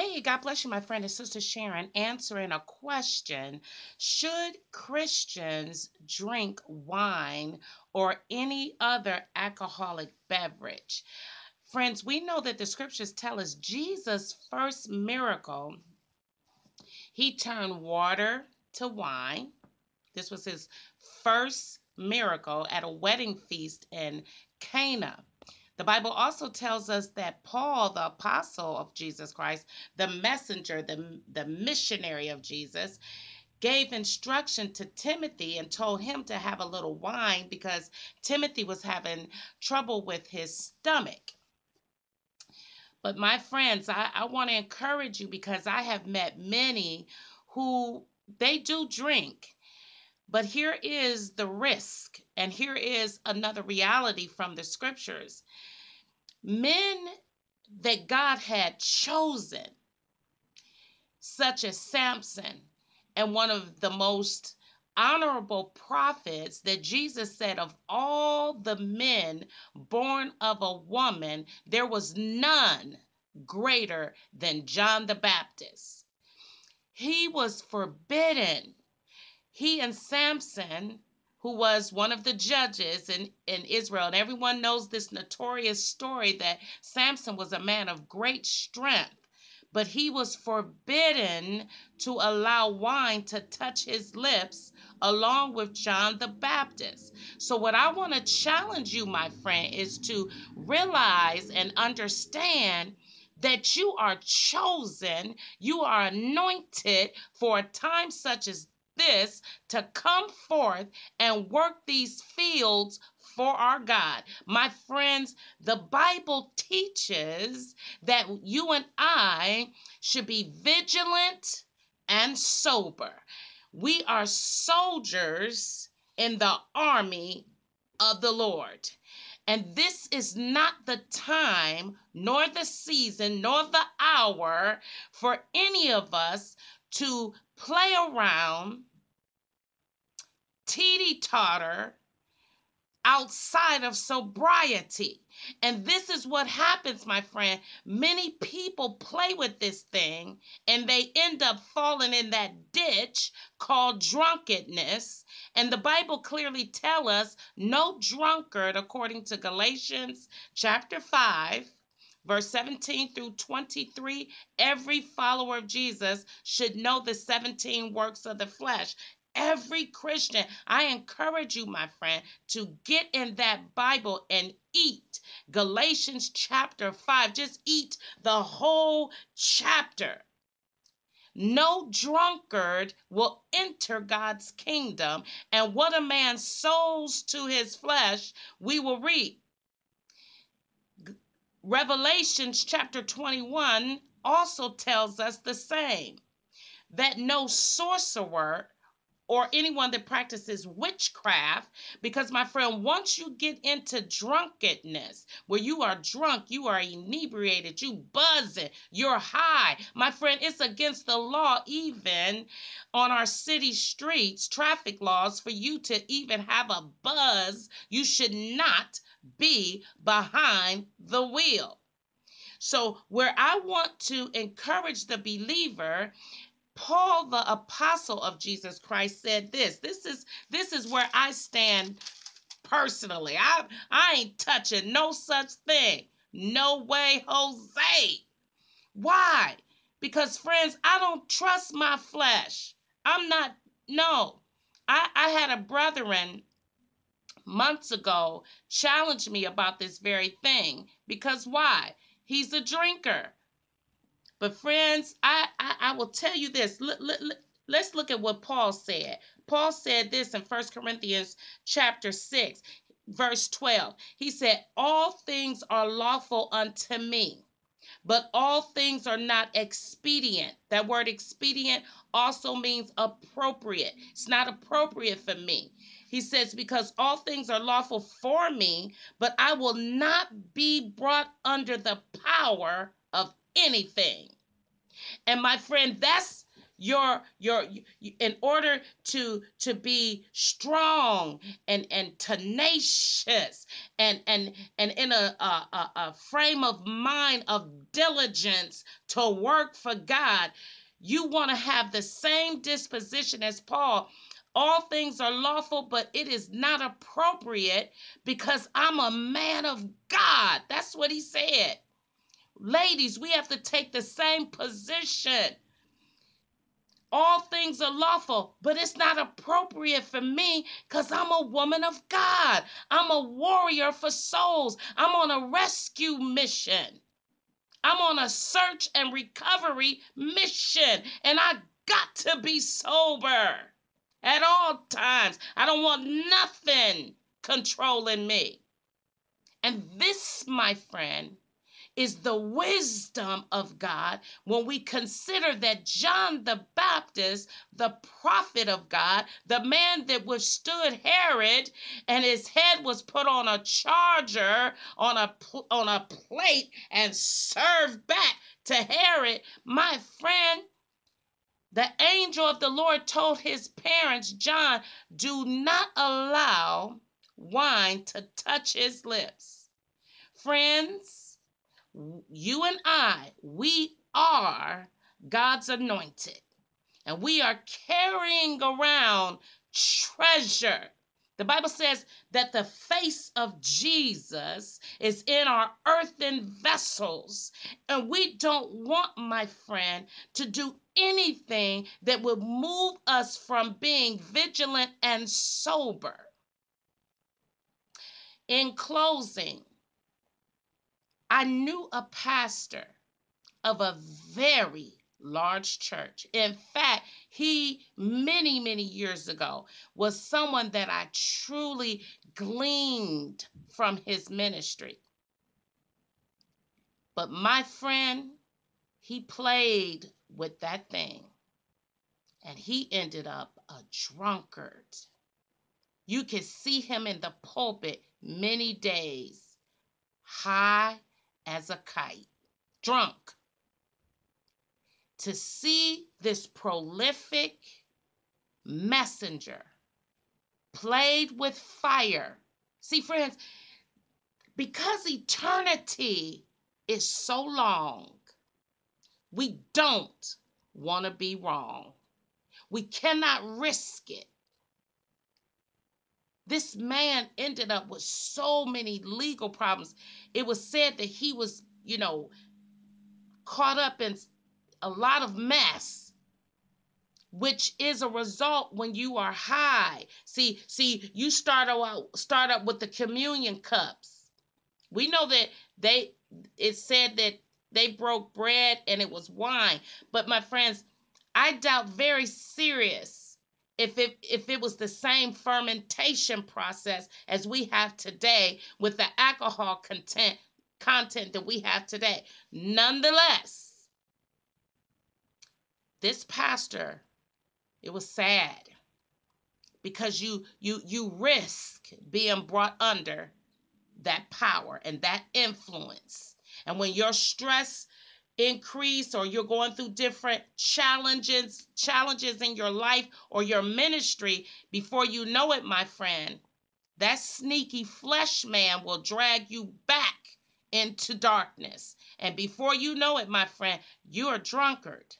Hey, God bless you, my friend and sister Sharon, answering a question. Should Christians drink wine or any other alcoholic beverage? Friends, we know that the scriptures tell us Jesus' first miracle, he turned water to wine. This was his first miracle at a wedding feast in Cana. The Bible also tells us that Paul, the apostle of Jesus Christ, the messenger, the missionary of Jesus, gave instruction to Timothy and told him to have a little wine because Timothy was having trouble with his stomach. But my friends, I want to encourage you because I have met many who, they do drink. But here is the risk, and here is another reality from the scriptures. Men that God had chosen, such as Samson, and one of the most honorable prophets that Jesus said, of all the men born of a woman, there was none greater than John the Baptist. He was forbidden. He and Samson, who was one of the judges in Israel, and everyone knows this notorious story that Samson was a man of great strength, but he was forbidden to allow wine to touch his lips along with John the Baptist. So what I want to challenge you, my friend, is to realize and understand that you are chosen, you are anointed for a time such as this to come forth and work these fields for our God. My friends, the Bible teaches that you and I should be vigilant and sober. We are soldiers in the army of the Lord. And this is not the time, nor the season, nor the hour for any of us to play around, teeter-totter outside of sobriety. And this is what happens, my friend. Many people play with this thing and they end up falling in that ditch called drunkenness. And the Bible clearly tells us no drunkard, according to Galatians chapter 5, verse 17 through 23, every follower of Jesus should know the 17 works of the flesh. Every Christian, I encourage you, my friend, to get in that Bible and eat Galatians chapter 5. Just eat the whole chapter. No drunkard will enter God's kingdom, and what a man sows to his flesh, we will reap. Revelations chapter 21 also tells us the same, that no sorcerer or anyone that practices witchcraft, because my friend, once you get into drunkenness, where you are drunk, you are inebriated, you buzzing, you're high. My friend, it's against the law, even on our city streets, traffic laws, for you to even have a buzz. You should not be behind the wheel. So where I want to encourage the believer, Paul, the apostle of Jesus Christ, said this. This is where I stand personally. I ain't touching no such thing. No way, Jose. Why? Because, friends, I don't trust my flesh. I had a brethren months ago challenge me about this very thing. Because why? He's a drinker. But friends, I will tell you this. Let's look at what Paul said. Paul said this in 1 Corinthians chapter 6, verse 12. He said, all things are lawful unto me, but all things are not expedient. That word expedient also means appropriate. It's not appropriate for me. He says, because all things are lawful for me, but I will not be brought under the power of anything. And my friend, that's your in order to be strong and tenacious and in a frame of mind of diligence to work for God, you want to have the same disposition as Paul. All things are lawful, but it is not appropriate because I'm a man of God. That's what he said. Ladies, we have to take the same position. All things are lawful, but it's not appropriate for me because I'm a woman of God. I'm a warrior for souls. I'm on a rescue mission. I'm on a search and recovery mission, and I got to be sober at all times. I don't want nothing controlling me. And this, my friend, is the wisdom of God when we consider that John the Baptist, the prophet of God, the man that withstood Herod and his head was put on a charger, on a plate and served back to Herod. My friend, the angel of the Lord told his parents, John, do not allow wine to touch his lips. Friends, you and I, we are God's anointed, and we are carrying around treasure. The Bible says that the face of Jesus is in our earthen vessels, and we don't want, my friend, to do anything that would move us from being vigilant and sober. In closing, I knew a pastor of a very large church. In fact, he many years ago was someone that I truly gleaned from his ministry. But my friend, he played with that thing, and he ended up a drunkard. You could see him in the pulpit many days, high as a kite, drunk. To see this prolific messenger played with fire. See, friends, because eternity is so long, we don't want to be wrong. We cannot risk it. This man ended up with so many legal problems. It was said that he was, caught up in a lot of mess, which is a result when you are high. See, you start up with the communion cups. We know that it said that they broke bread and it was wine. But my friends, I doubt very serious if it was the same fermentation process as we have today with the alcohol content that we have today. Nonetheless, this pastor, it was sad because you risk being brought under that power and that influence. And when your stress increase or you're going through different challenges in your life or your ministry, before you know it, my friend, that sneaky flesh man will drag you back into darkness. And before you know it, my friend, you're a drunkard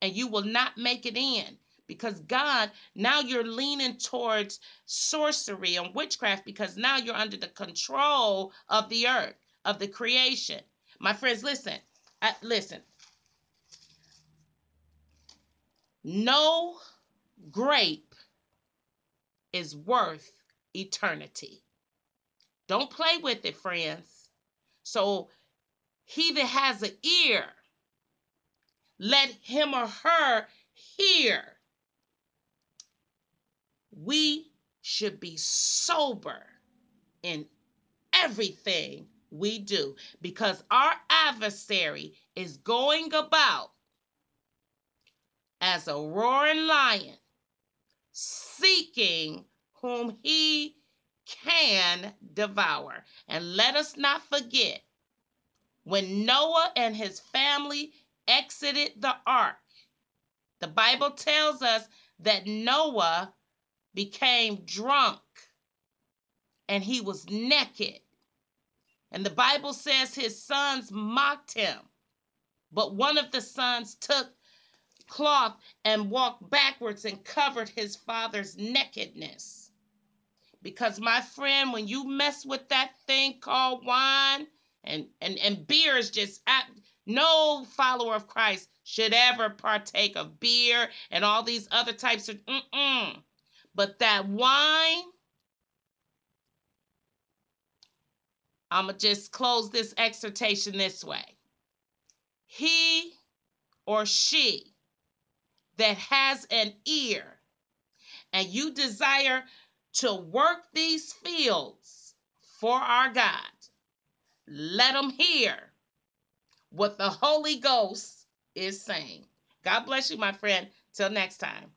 and you will not make it in because God, now you're leaning towards sorcery and witchcraft because now you're under the control of the earth, of the creation. My friends, listen, no grape is worth eternity. Don't play with it, friends. So he that has an ear, let him or her hear. We should be sober in everything we do, because our adversary is going about as a roaring lion, seeking whom he can devour. And let us not forget, when Noah and his family exited the ark, The Bible tells us that Noah became drunk and he was naked. And the Bible says his sons mocked him. But one of the sons took cloth and walked backwards and covered his father's nakedness. Because, my friend, when you mess with that thing called wine and beer is just, no follower of Christ should ever partake of beer and all these other types of, But that wine, I'm going to just close this exhortation this way. He or she that has an ear and you desire to work these fields for our God, let them hear what the Holy Ghost is saying. God bless you, my friend. Till next time.